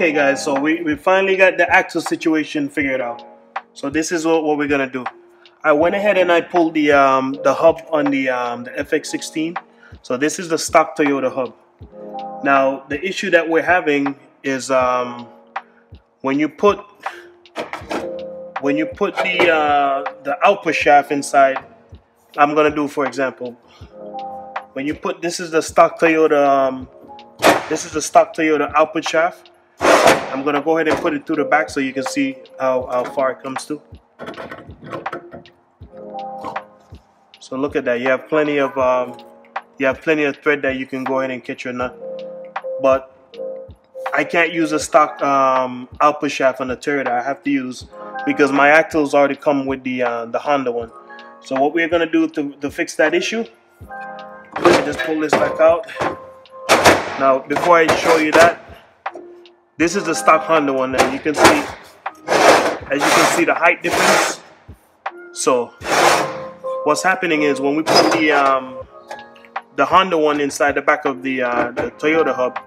Okay guys, so we finally got the axle situation figured out. So this is what we're gonna do. I went ahead and I pulled the hub on the FX16. So this is the stock Toyota hub. Now the issue that we're having is when you put the output shaft inside. I'm gonna do, for example, when you put, this is the stock Toyota output shaft. I'm gonna go ahead and put it through the back so you can see how far it comes to. So look at that. You have plenty of thread that you can go ahead and catch your nut. But I can't use a stock output shaft on the Toyota. I have to use, because my axles already come with the Honda one. So what we're gonna do to fix that issue, just pull this back out. Now before I show you that, this is the stock Honda one. Now you can see, as you can see, the height difference. So what's happening is when we put the Honda one inside the back of the Toyota hub,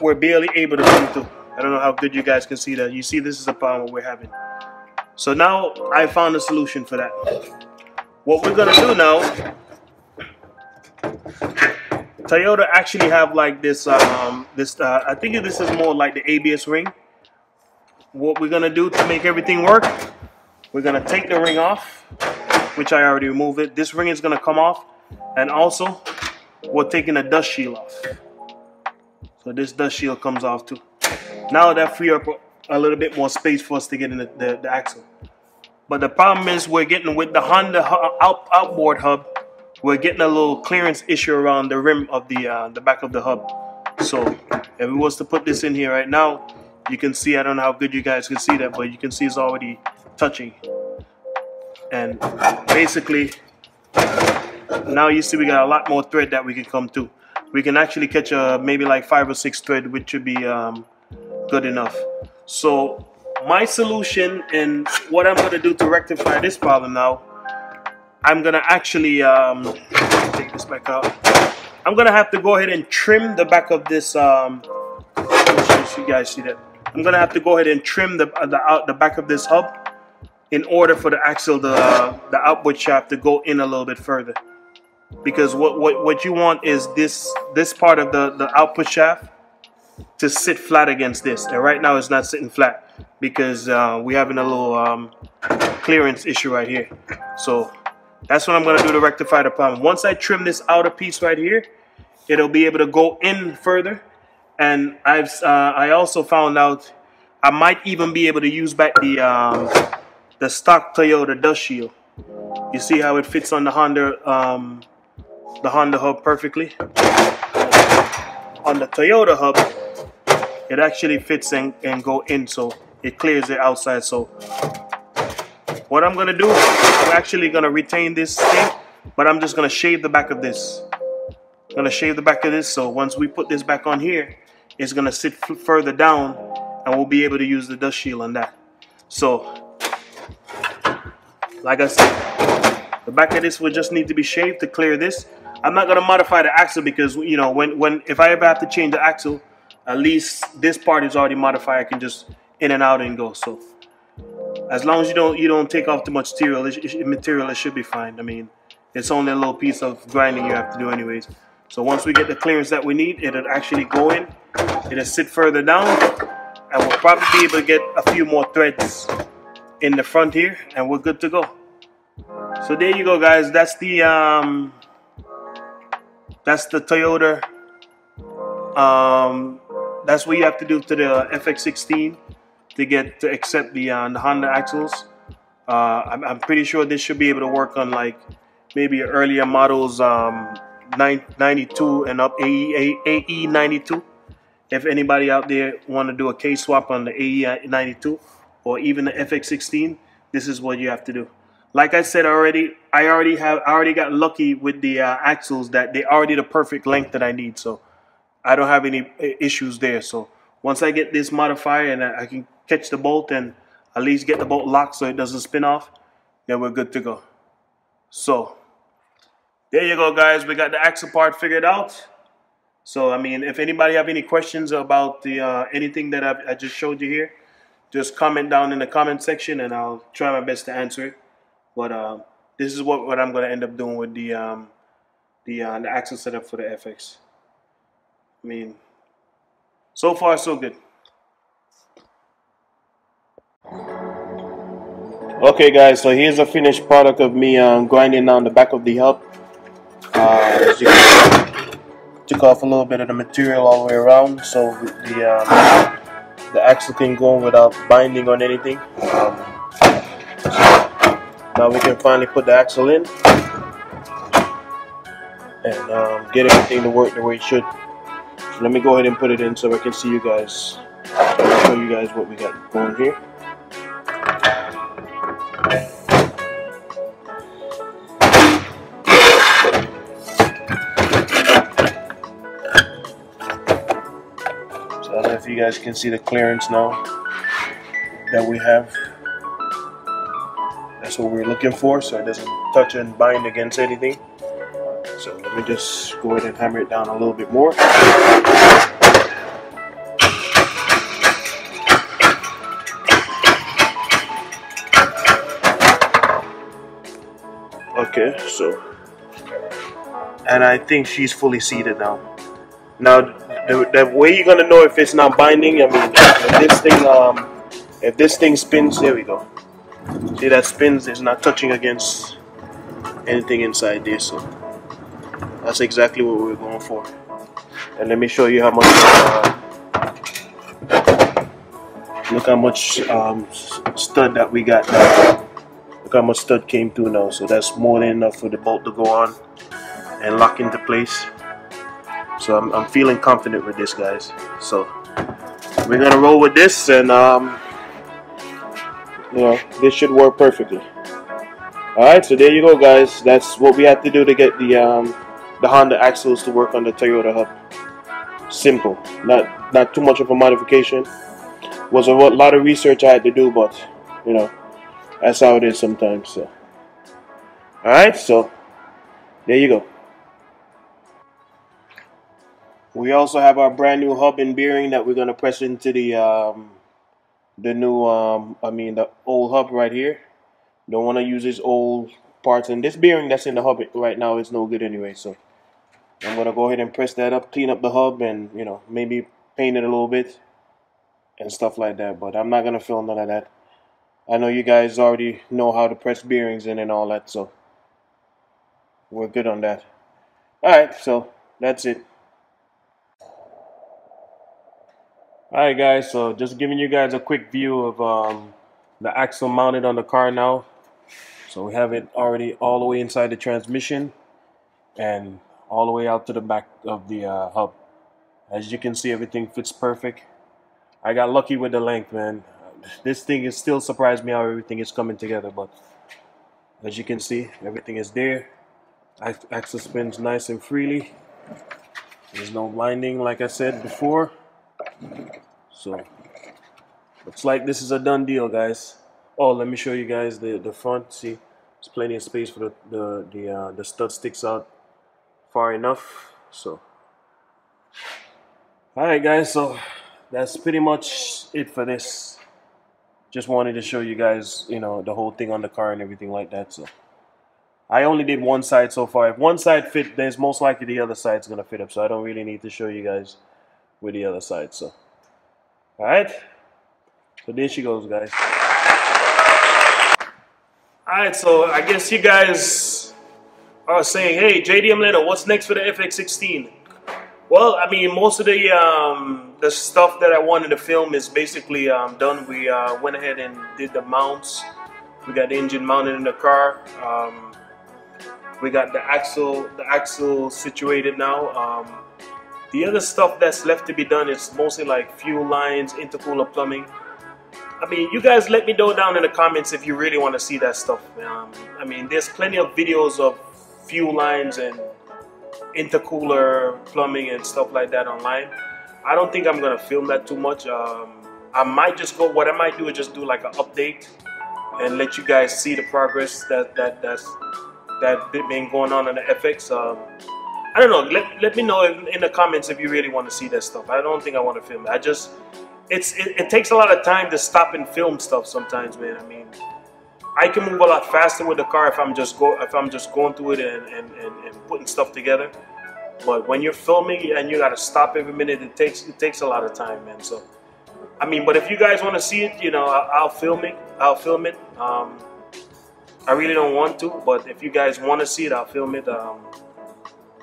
we're barely able to come through. I don't know how good you guys can see that. You see, this is the problem we're having. So now I found a solution for that. What we're gonna do now, Toyota actually have like this, I think this is more like the ABS ring. What we're gonna do to make everything work, we're gonna take the ring off, which I already removed it. This ring is gonna come off, and also we're taking the dust shield off. So this dust shield comes off too. Now that frees up a little bit more space for us to get in the axle. But the problem is we're getting with the Honda outboard hub, we're getting a little clearance issue around the rim of the back of the hub. So if we was to put this in here right now, you can see, I don't know how good you guys can see that, but you can see it's already touching. And basically, now you see we got a lot more thread that we can come to. We can actually catch maybe like 5 or 6 thread, which should be good enough. So my solution and what I'm gonna do to rectify this problem now, I'm gonna actually take this back out. I'm gonna have to go ahead and trim the back of this. You guys see that? I'm gonna have to go ahead and trim the back of this hub in order for the axle, the outboard shaft, to go in a little bit further. Because what you want is this part of the output shaft to sit flat against this, and right now it's not sitting flat because we're having a little clearance issue right here. So that's what I'm gonna do to rectify the problem. Once I trim this outer piece right here, it'll be able to go in further. And I also found out I might even be able to use back the stock Toyota dust shield. You see how it fits on the Honda hub perfectly. On the Toyota hub, it actually fits and go in, so it clears the outside. So what I'm gonna do, I'm actually gonna retain this thing, but I'm just gonna shave the back of this. I'm gonna shave the back of this, so once we put this back on here, it's gonna sit further down, and we'll be able to use the dust shield on that. So like I said, the back of this will just need to be shaved to clear this. I'm not gonna modify the axle because, you know, if I ever have to change the axle, at least this part is already modified. I can just in and out and go. So as long as you don't take off too much material, it should be fine. I mean, it's only a little piece of grinding you have to do anyways. So once we get the clearance that we need, it'll actually go in. It'll sit further down, and we'll probably be able to get a few more threads in the front here, and we're good to go. So there you go, guys. That's the Toyota. That's what you have to do to the FX16 to accept the Honda axles. I'm pretty sure this should be able to work on like maybe earlier models, 92 and up, AE92. If anybody out there want to do a case swap on the AE92 or even the FX16, this is what you have to do. Like I said already, I already got lucky with the axles that they already the perfect length that I need, so I don't have any issues there. So once I get this modifier and I can catch the bolt and at least get the bolt locked so it doesn't spin off, then we're good to go. So there you go, guys. We got the axle part figured out. So, I mean, if anybody have any questions about the anything that I just showed you here, just comment down in the comment section and I'll try my best to answer it. But this is what I'm going to end up doing with the axle setup for the FX. I mean, so far so good. Okay guys, so here's a finished product of me grinding down the back of the hub. As you can see, took off a little bit of the material all the way around, so the axle can go without binding on anything. Now we can finally put the axle in and get everything to work the way it should. So let me go ahead and put it in so I can see you guys. I'll show you guys what we got going here. If you guys can see the clearance now that we have, that's what we're looking for, so it doesn't touch and bind against anything. So let me just go ahead and hammer it down a little bit more. Okay, so, and I think she's fully seated now. The way you're gonna know if it's not binding, I mean, if this thing spins, there we go. See that spins, it's not touching against anything inside there, so that's exactly what we're going for. And let me show you how much. Look how much stud that we got now. Look how much stud came through now. So that's more than enough for the bolt to go on and lock into place. So I'm feeling confident with this, guys. So we're gonna roll with this, and you know, this should work perfectly. All right, so there you go, guys. That's what we had to do to get the Honda axles to work on the Toyota hub. Simple, not too much of a modification. Was a lot of research I had to do, but you know, that's how it is sometimes. So, all right, so there you go. We also have our brand new hub and bearing that we're gonna press into the old hub right here. Don't want to use this old parts, and this bearing that's in the hub right now is no good anyway. So I'm gonna go ahead and press that up, clean up the hub, and you know, maybe paint it a little bit and stuff like that. But I'm not gonna film none of that. I know you guys already know how to press bearings in and all that, so we're good on that. All right, so that's it. Alright guys, so just giving you guys a quick view of the axle mounted on the car now. So we have it already all the way inside the transmission and all the way out to the back of the hub. As you can see, everything fits perfect. I got lucky with the length, man. This thing is still surprised me how everything is coming together, but as you can see, everything is there. Axle spins nice and freely. There's no binding like I said before. So looks like this is a done deal, guys. Oh, let me show you guys the front. See, there's plenty of space for the stud sticks out far enough. So alright guys, so that's pretty much it for this. Just wanted to show you guys, you know, the whole thing on the car and everything like that. So I only did one side so far. If one side fit, there's most likely the other side's gonna fit up, so I don't really need to show you guys with the other side. So alright, so there she goes, guys. Alright, so I guess you guys are saying, hey, JDM Leno, what's next for the FX16? Well, I mean, most of the stuff that I wanted to film is basically done. We went ahead and did the mounts. We got the engine mounted in the car. We got the axle situated now. The other stuff that's left to be done is mostly like fuel lines, intercooler plumbing. I mean, you guys let me know down in the comments if you really want to see that stuff. I mean, there's plenty of videos of fuel lines and intercooler plumbing and stuff like that online. I don't think I'm going to film that too much. What I might do is just do like an update and let you guys see the progress that's been going on in the FX. I don't know. Let me know in the comments if you really want to see that stuff. I don't think I want to film it. I just, it takes a lot of time to stop and film stuff sometimes, man. I mean, I can move a lot faster with the car if I'm just going through it and putting stuff together. But when you're filming and you gotta stop every minute, it takes a lot of time, man. So, I mean, but if you guys want to see it, you know, I'll film it. I really don't want to, but if you guys want to see it, I'll film it.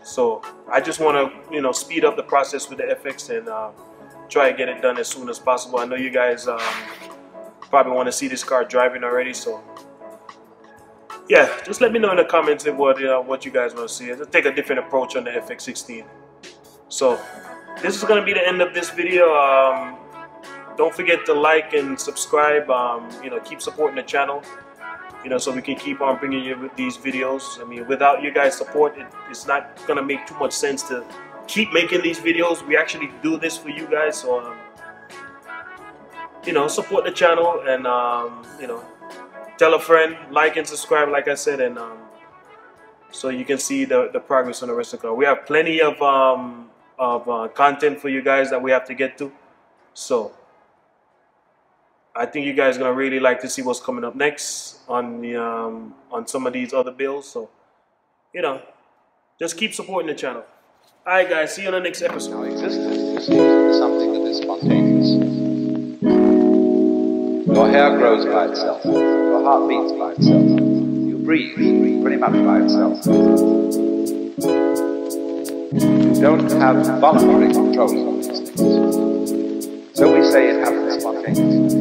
So I just want to, you know, speed up the process with the FX and try to get it done as soon as possible. I know you guys probably want to see this car driving already, so yeah, just let me know in the comments what you guys want to see. I'll take a different approach on the FX16. So this is going to be the end of this video. Don't forget to like and subscribe. You know, keep supporting the channel, you know, so we can keep on bringing you these videos. I mean, without you guys' support, it's not going to make too much sense to keep making these videos. We actually do this for you guys, so, you know, support the channel and, you know, tell a friend, like and subscribe, like I said, and so you can see the progress on the rest of the car. We have plenty of, content for you guys that we have to get to, so I think you guys are gonna really like to see what's coming up next on the on some of these other builds. So, you know, just keep supporting the channel. All right, guys, see you on the next episode. Now existed is usually something that is spontaneous. Your hair grows by itself. Your heart beats by itself. You breathe pretty much by itself. You don't have voluntary control of these things. So we say it happens spontaneously.